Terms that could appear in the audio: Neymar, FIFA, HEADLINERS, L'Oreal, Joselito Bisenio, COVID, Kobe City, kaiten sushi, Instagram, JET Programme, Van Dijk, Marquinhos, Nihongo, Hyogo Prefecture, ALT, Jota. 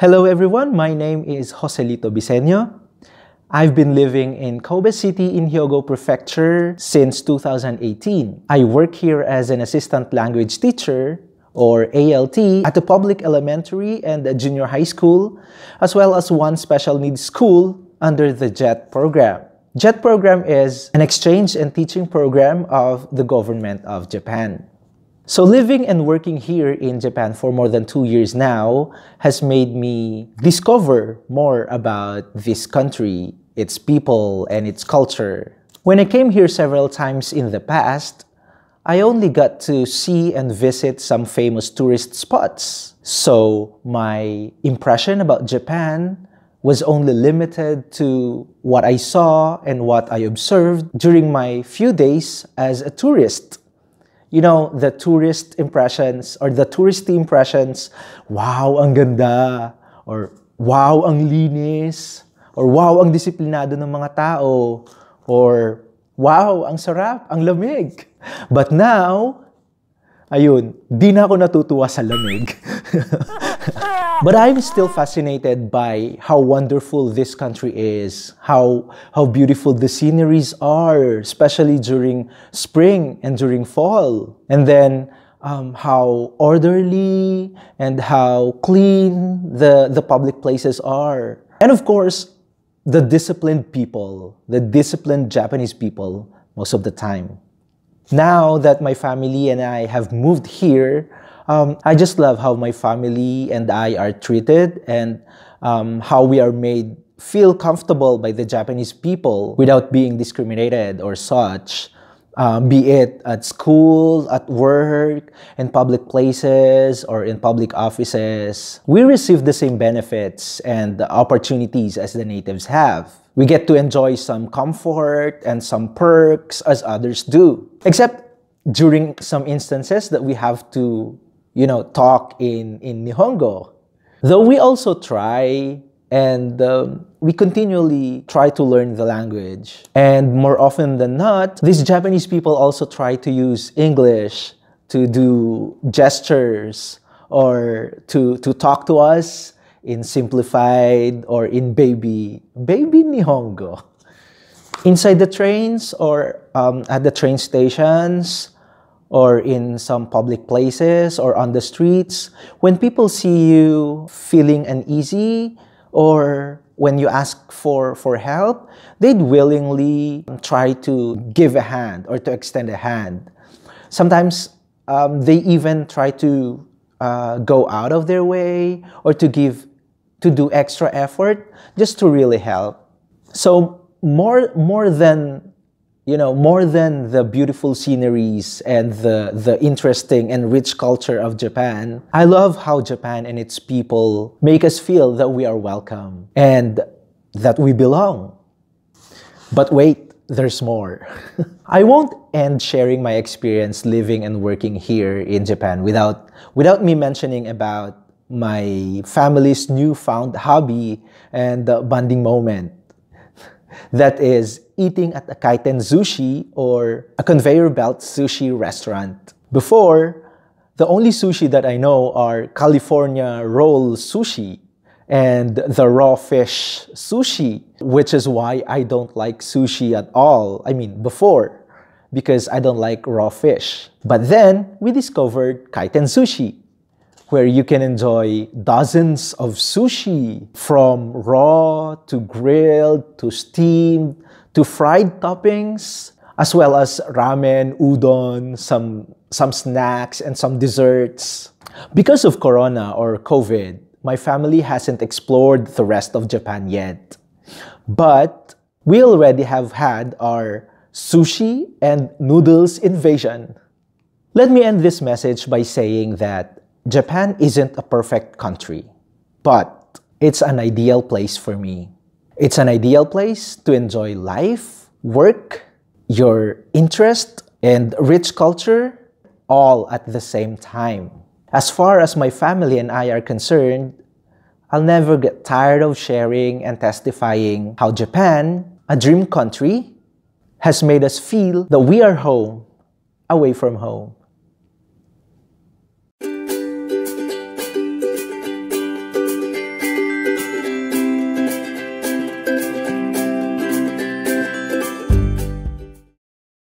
Hello everyone, my name is Joselito Bisenio. I've been living in Kobe City in Hyogo Prefecture since 2018. I work here as an assistant language teacher, or ALT, at a public elementary and a junior high school, as well as one special needs school under the JET Programme. JET Programme is an exchange and teaching program of the government of Japan. So living and working here in Japan for more than 2 years now has made me discover more about this country, its people, and its culture. When I came here several times in the past, I only got to see and visit some famous tourist spots. So my impression about Japan was only limited to what I saw and what I observed during my few days as a tourist. You know, the tourist impressions or the touristy impressions, wow, ang ganda, or wow, ang linis, or wow, ang disiplinado ng mga tao, or wow, ang sarap, ang lamig. But now, ayun, di na ako natutuwa sa lamig. But I'm still fascinated by how wonderful this country is, how beautiful the sceneries are, especially during spring and during fall. And then how orderly and how clean the public places are. And of course, the disciplined people, the disciplined Japanese people most of the time. Now that my family and I have moved here, I just love how my family and I are treated and how we are made feel comfortable by the Japanese people without being discriminated or such, be it at school, at work, in public places, or in public offices. We receive the same benefits and opportunities as the natives have. We get to enjoy some comfort and some perks as others do, except during some instances that we have to, you know, talk in Nihongo. Though we also try and we continually try to learn the language. And more often than not, these Japanese people also try to use English to do gestures or to talk to us in simplified or in baby Nihongo. Inside the trains or at the train stations, or in some public places or on the streets, when people see you feeling uneasy or when you ask for help, they'd willingly try to give a hand or to extend a hand. Sometimes they even try to go out of their way or to do extra effort just to really help. So more than the beautiful sceneries and the interesting and rich culture of Japan, I love how Japan and its people make us feel that we are welcome and that we belong. But wait, there's more. I won't end sharing my experience living and working here in Japan without me mentioning about my family's newfound hobby and bonding moment. That is eating at a kaiten sushi or a conveyor belt sushi restaurant. Before, the only sushi that I know are California roll sushi and the raw fish sushi, which is why I don't like sushi at all. I mean, before, because I don't like raw fish. But then we discovered kaiten sushi, where you can enjoy dozens of sushi from raw to grilled to steamed to fried toppings, as well as ramen, udon, some snacks, and some desserts. Because of Corona or COVID, my family hasn't explored the rest of Japan yet. But we already have had our sushi and noodles invasion. Let me end this message by saying that Japan isn't a perfect country, but it's an ideal place for me. It's an ideal place to enjoy life, work, your interest, and rich culture all at the same time. As far as my family and I are concerned, I'll never get tired of sharing and testifying how Japan, a dream country, has made us feel that we are home, away from home.